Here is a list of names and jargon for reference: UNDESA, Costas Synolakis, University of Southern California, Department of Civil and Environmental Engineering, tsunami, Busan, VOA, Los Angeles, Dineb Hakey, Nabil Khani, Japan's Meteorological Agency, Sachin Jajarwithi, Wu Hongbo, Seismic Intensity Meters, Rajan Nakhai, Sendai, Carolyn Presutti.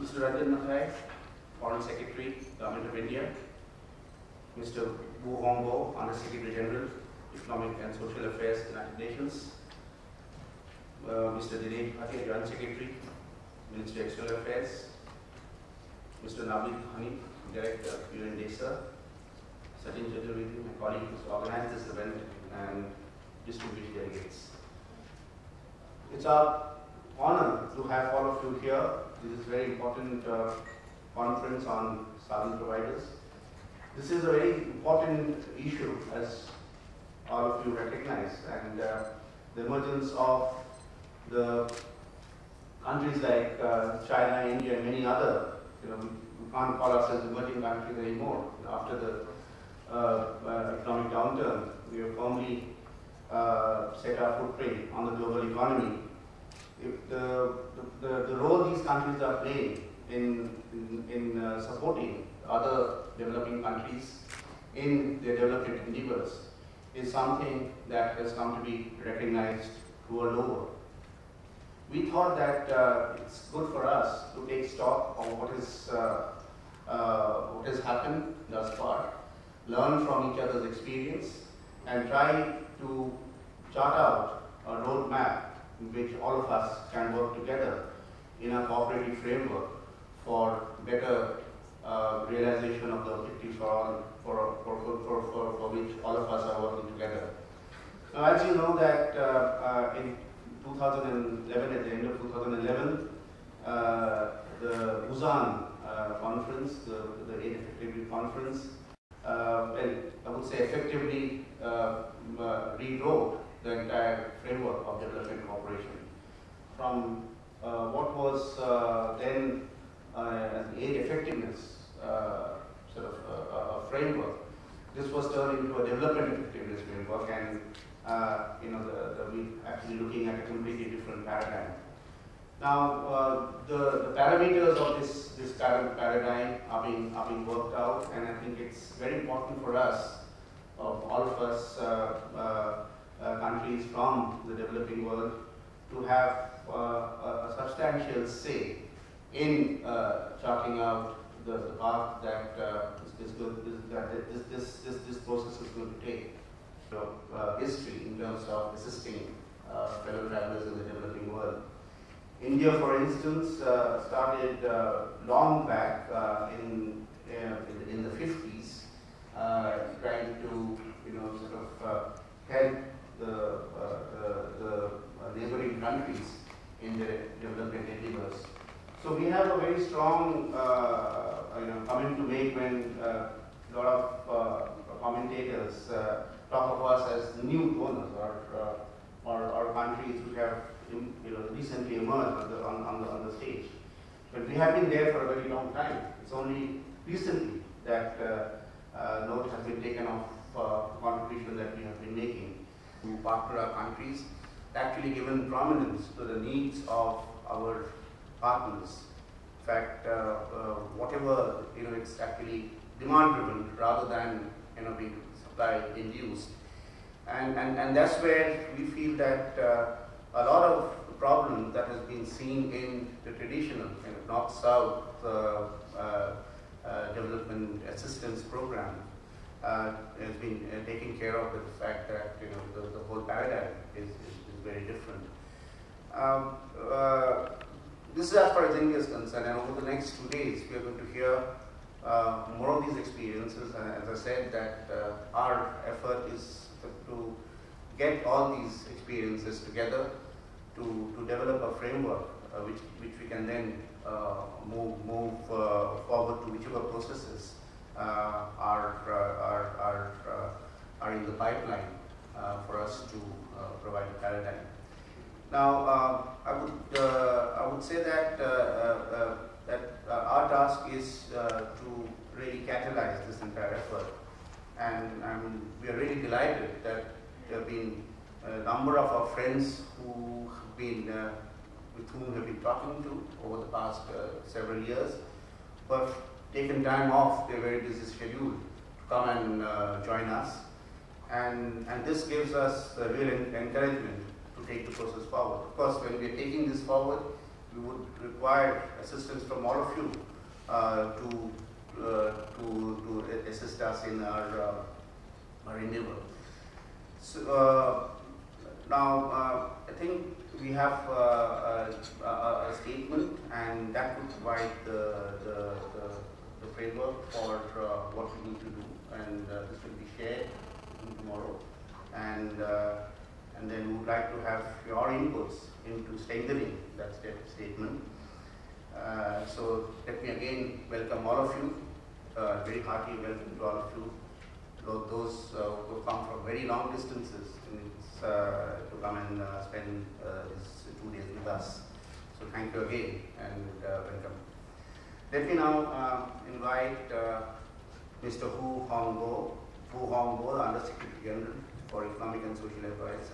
Mr. Rajan Nakhai, Foreign Secretary, Government of India, Mr. Wu Hongbo, Honor Secretary General, Economic and Social Affairs, United Nations, Mr. Dineb Hakey, Joint Secretary, Ministry of External Affairs, Mr. Nabil Khani, Director of UNDESA, Sachin Jajarwithi, my colleague who organized this event and distributed delegates. It's our honor to have all of you here. This is a very important conference on service providers. This is a very important issue, as all of you recognize, and the emergence of the countries like China, India, and many other, we can't call ourselves emerging countries anymore. After the economic downturn, we have firmly set our footprint on the global economy. If the role these countries are playing in supporting other developing countries in their development endeavors is something that has come to be recognized world over. We thought that it's good for us to take stock of what has happened thus far, learn from each other's experience, and try to chart out a roadmap in which all of us can work together in a cooperative framework for better realization of the objectives for which all of us are working together. Now, as you know that in 2011, at the end of 2011, the Busan conference, the Aid Effectively conference, well, I would say effectively rewrote the entire framework of development cooperation from what was then an aid effectiveness sort of a framework. This was turned into a development effectiveness framework, and we're actually looking at a completely different paradigm. Now, the parameters of this kind of paradigm are being worked out, and I think it's very important for us, all of us, countries from the developing world, to have a substantial say in charting out the path that this process is going to take. History in terms of assisting fellow travelers in the developing world. India, for instance, started long back in the 50s, trying to help the neighboring countries in their development endeavors. So we have a very strong comment to make when a lot of commentators talk of us as new donors or countries which have recently emerged on the stage. But we have been there for a very long time. It's only recently that note has been taken of the contribution that we have been making to partner our countries, actually given prominence to the needs of our partners. In fact, whatever it's actually demand-driven rather than being supply-induced, and that's where we feel that a lot of problem that has been seen in the traditional north-south development assistance program has been taken care of with the fact that the whole paradigm is very different. This is as far as India is concerned, and over the next 2 days we are going to hear more of these experiences, and as I said that our effort is to get all these experiences together to develop a framework which we can then move forward to whichever processes are in the pipeline for us to provide a paradigm. Now, I would say that our task is to really catalyze this entire effort, and we are really delighted that there have been a number of our friends who have been with whom we have been talking to over the past several years, who have taken time off their very busy schedule to come and join us, and this gives us real encouragement to take the process forward. Of course, when we are taking this forward, we would require assistance from all of you to assist us in our endeavor. So, now, I think we have a statement, and that would provide the framework for what we need to do, and this will be shared tomorrow. And then we would like to have your inputs into strengthening that statement. So let me again welcome all of you, very hearty welcome to all of you, those who come from very long distances to come and spend these 2 days with us. So thank you again and welcome. Let me now invite Mr. Wu Hongbo, the Undersecretary General for Economic and Social Affairs.